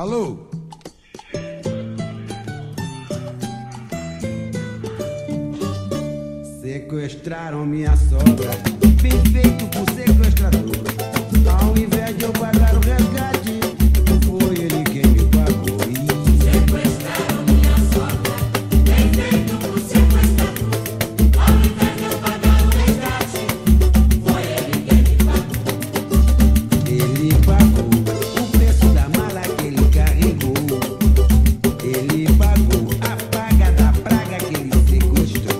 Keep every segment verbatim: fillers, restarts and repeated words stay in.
Alô? Sequestraram minha sogra, bem feito por sequestrador. Ao invés de eu pagar o resgate, foi ele quem me pagou. Sequestraram minha sogra, bem feito por sequestrador. Ao invés de eu pagar o resgate, foi ele quem me pagou. Ele pagou o preço da mala que ele carregou. Ele pagou a paga da praga que ele sequestrou.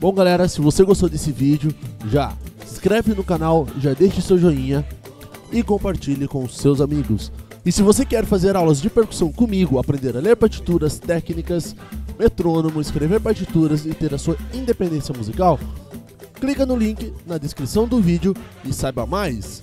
Bom galera, se você gostou desse vídeo, já se inscreve no canal, já deixe seu joinha e compartilhe com os seus amigos. E se você quer fazer aulas de percussão comigo, aprender a ler partituras, técnicas, metrônomo, escrever partituras e ter a sua independência musical, clica no link na descrição do vídeo e saiba mais.